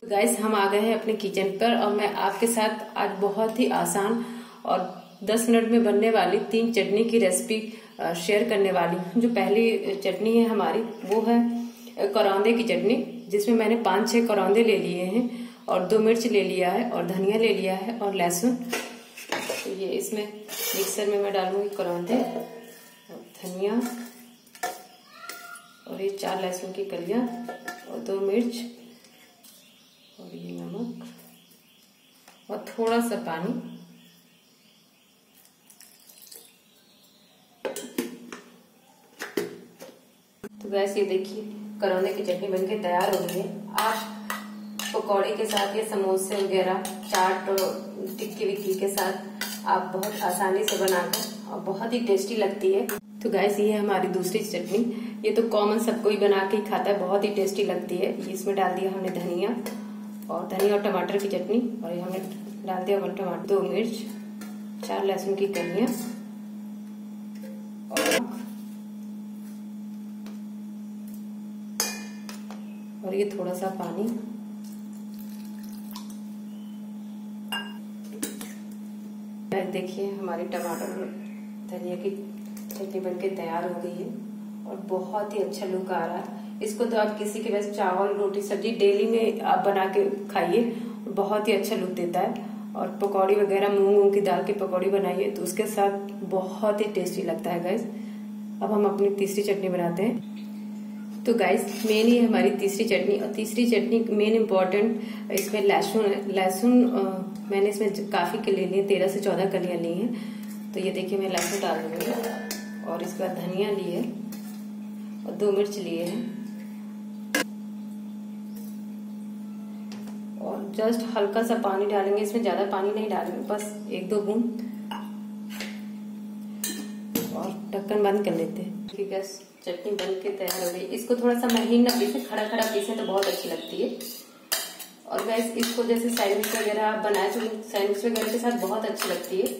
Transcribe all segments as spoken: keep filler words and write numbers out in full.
तो गाइस हम आ गए हैं अपने किचन पर और मैं आपके साथ आज बहुत ही आसान और दस मिनट में बनने वाली तीन चटनी की रेसिपी शेयर करने वाली हूँ। जो पहली चटनी है हमारी वो है करौंदे की चटनी, जिसमें मैंने पाँच छः करौंदे ले लिए हैं और दो मिर्च ले लिया है और धनिया ले लिया है और लहसुन। तो ये इसमें मिक्सर में मैं डालूंगी करौंदे और धनिया और ये चार लहसुन की कलियाँ और दो मिर्च और ये नमक और थोड़ा सा पानी। तो गैस ये देखिए करौंदे की चटनी बनके तैयार हो गई है। आप पकौड़े के साथ या समोसे वगैरह चाट और टिक्की विक्की के साथ आप बहुत आसानी से बनाकर और बहुत ही टेस्टी लगती है। तो गैस ये हमारी दूसरी चटनी, ये तो कॉमन सब कोई बना के ही खाता है, बहुत ही टेस्टी लगती है। इसमें डाल दिया हमने धनिया और धनिया और टमाटर की चटनी और ये हमने डाल दिया वन टमाटर, दो मिर्च, चार लहसुन की कलियां और ये थोड़ा सा पानी। देखिए हमारी टमाटर और धनिया की चटनी बनके तैयार हो गई है और बहुत ही अच्छा लुक आ रहा है। इसको तो आप किसी के बस चावल रोटी सब्जी डेली में आप बना के खाइए, बहुत ही अच्छा लुक देता है। और पकौड़ी वगैरह मूंग मूंग की दाल की पकौड़ी बनाइए तो उसके साथ बहुत ही टेस्टी लगता है। गाइस अब हम अपनी तीसरी चटनी बनाते हैं। तो गाइस मेन ही हमारी तीसरी चटनी और तीसरी चटनी मेन इम्पॉर्टेंट इसमें लहसुन है। लहसुन मैंने इसमें काफ़ी के ले लिए, तेरह से चौदह कलियाँ ली हैं। तो ये देखिए मैं लहसुन डाल दूँगी और इसके बाद धनिया ली है और दो मिर्च लिए हैं और जस्ट हल्का सा पानी डालेंगे, इसमें ज्यादा पानी नहीं डालेंगे, बस एक दो बूंद, और ढक्कन बंद कर लेते हैं। ठीक है, चटनी बन के तैयार हो गई। इसको थोड़ा सा महीन ना पीसे, खड़ा खड़ा पीसे तो बहुत अच्छी लगती है। और वैसे इसको जैसे सैंडविच वगैरह आप बनाए तो सैंडविच वगैरह के साथ बहुत अच्छी लगती है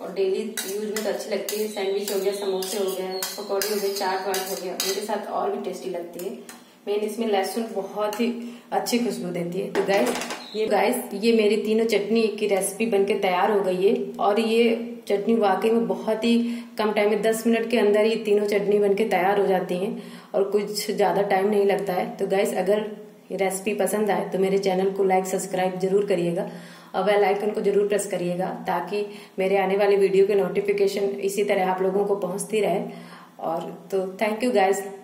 और डेली यूज में तो अच्छी लगती है। सैंडविच हो गया, समोसे हो गया, पकौड़े हो गए, चाट वाट हो गया, उनके साथ और भी टेस्टी लगती है। मैंने इसमें लहसुन बहुत ही अच्छी खुशबू देती है। तो गाइस ये गाइस ये मेरी तीनों चटनी की रेसिपी बनके तैयार हो गई है और ये चटनी वाकई में बहुत ही कम टाइम में दस मिनट के अंदर ये तीनों चटनी बनके तैयार हो जाती हैं और कुछ ज़्यादा टाइम नहीं लगता है। तो गाइस अगर ये रेसिपी पसंद आए तो मेरे चैनल को लाइक सब्सक्राइब जरूर करिएगा और बेल आइकन को जरूर प्रेस करिएगा ताकि मेरे आने वाले वीडियो के नोटिफिकेशन इसी तरह आप लोगों को पहुंचती रहे। और तो थैंक यू गाइस।